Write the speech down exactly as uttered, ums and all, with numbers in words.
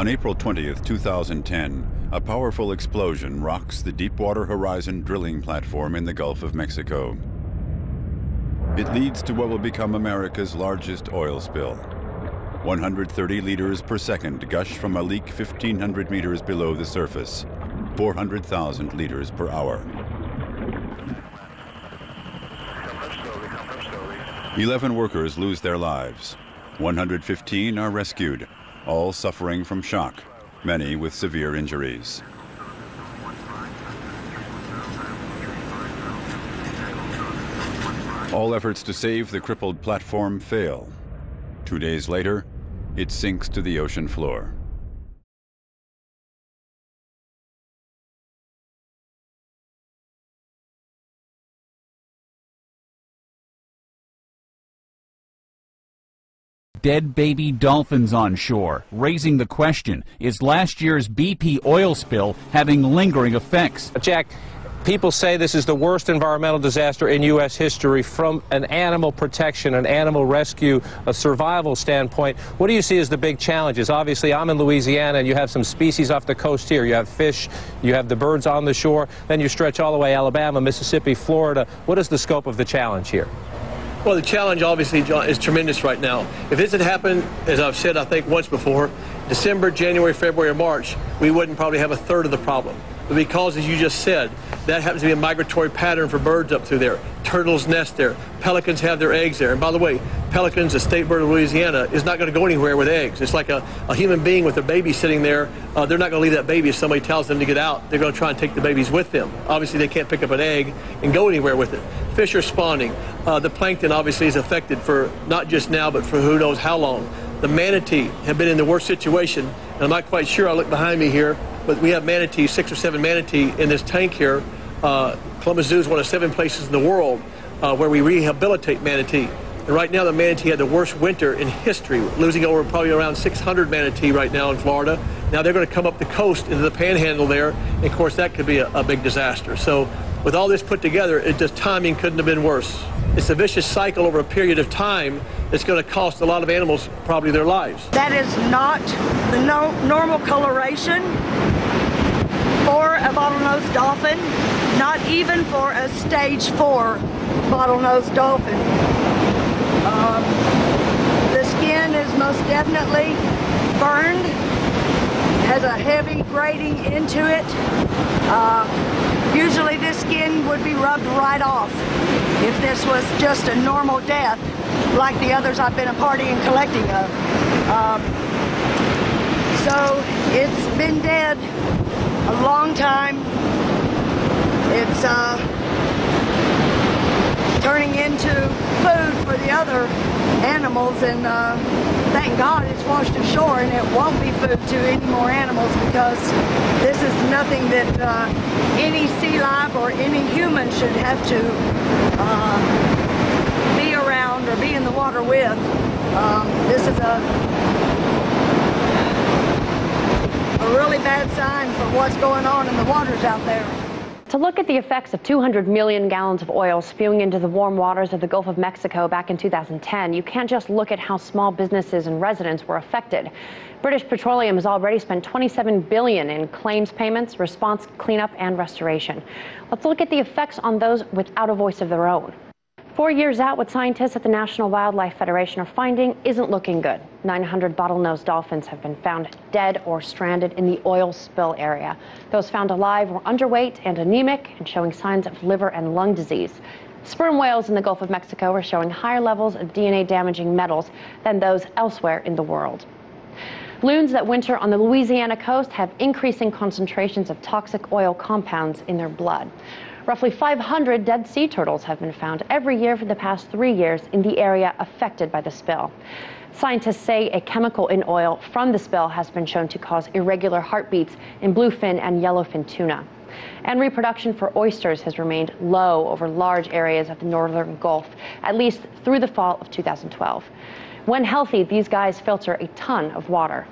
On April twentieth, two thousand ten, a powerful explosion rocks the Deepwater Horizon drilling platform in the Gulf of Mexico. It leads to what will become America's largest oil spill. one hundred thirty liters per second gush from a leak fifteen hundred meters below the surface, four hundred thousand liters per hour. eleven workers lose their lives. one hundred fifteen are rescued, all suffering from shock, many with severe injuries. All efforts to save the crippled platform fail. Two days later, it sinks to the ocean floor. Dead baby dolphins on shore, raising the question, is last year's B P oil spill having lingering effects? Jack, people say this is the worst environmental disaster in U S history from an animal protection, an animal rescue, a survival standpoint. What do you see as the big challenges? Obviously, I'm in Louisiana, and you have some species off the coast here. You have fish, you have the birds on the shore, then you stretch all the way Alabama, Mississippi, Florida. What is the scope of the challenge here? Well, the challenge, obviously, John, is tremendous right now. If this had happened, as I've said, I think, once before, December, January, February, or March, we wouldn't probably have a third of the problem. But because, as you just said, that happens to be a migratory pattern for birds up through there. Turtles nest there. Pelicans have their eggs there. And by the way, pelicans, the state bird of Louisiana, is not going to go anywhere with eggs. It's like a, a human being with a baby sitting there. Uh, they're not going to leave that baby if somebody tells them to get out. They're going to try and take the babies with them. Obviously, they can't pick up an egg and go anywhere with it. Fish are spawning. Uh, the plankton obviously is affected for not just now, but for who knows how long. The manatee have been in the worst situation, and I'm not quite sure. I look behind me here, but we have manatee, six or seven manatee in this tank here. Uh, Columbus Zoo is one of seven places in the world uh, where we rehabilitate manatee. And right now, the manatee had the worst winter in history, losing over probably around six hundred manatee right now in Florida. Now they're going to come up the coast into the panhandle there, and of course that could be a, a big disaster. So with all this put together, it just timing couldn't have been worse. It's a vicious cycle over a period of time that's going to cost a lot of animals probably their lives. That is not the no normal coloration for a bottlenose dolphin, not even for a stage four bottlenose dolphin. Um, the skin is most definitely burned, has a heavy grating into it. Uh, Usually this skin would be rubbed right off if this was just a normal death like the others I've been a party and collecting of. Um, so it's been dead a long time. It's uh, turning into food for the other animals, and uh, thank God it's washed ashore and it won't be food to any more animals, because this is nothing that uh, any sea life or any human should have to uh, be around or be in the water with. Um, this is a, a really bad sign for what's going on in the waters out there. To look at the effects of two hundred million gallons of oil spewing into the warm waters of the Gulf of Mexico back in two thousand ten, you can't just look at how small businesses and residents were affected. British Petroleum has already spent twenty-seven billion dollars in claims payments, response, cleanup, and restoration. Let's look at the effects on those without a voice of their own. Four years out, what scientists at the National Wildlife Federation are finding isn't looking good. nine hundred bottlenose dolphins have been found dead or stranded in the oil spill area. Those found alive were underweight and anemic and showing signs of liver and lung disease. Sperm whales in the Gulf of Mexico are showing higher levels of D N A-damaging metals than those elsewhere in the world. Loons that winter on the Louisiana coast have increasing concentrations of toxic oil compounds in their blood. Roughly five hundred dead sea turtles have been found every year for the past three years in the area affected by the spill. Scientists say a chemical in oil from the spill has been shown to cause irregular heartbeats in bluefin and yellowfin tuna. And reproduction for oysters has remained low over large areas of the northern Gulf, at least through the fall of two thousand twelve. When healthy, these guys filter a ton of water.